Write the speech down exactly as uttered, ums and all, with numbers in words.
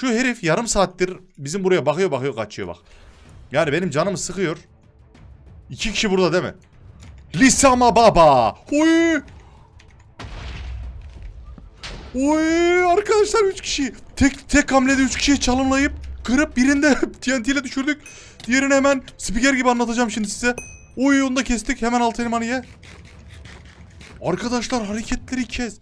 Şu herif yarım saattir bizim buraya bakıyor bakıyor kaçıyor bak. Yani benim canımı sıkıyor. İki kişi burada değil mi? Lisama baba. Oy. Oy arkadaşlar üç kişi. Tek tek hamlede üç kişiye çalımlayıp kırıp birinde T N T ile düşürdük. Diğerini hemen spiker gibi anlatacağım şimdi size. Oy onu da kestik. Hemen alt elmanı ye. Arkadaşlar hareketleri kes.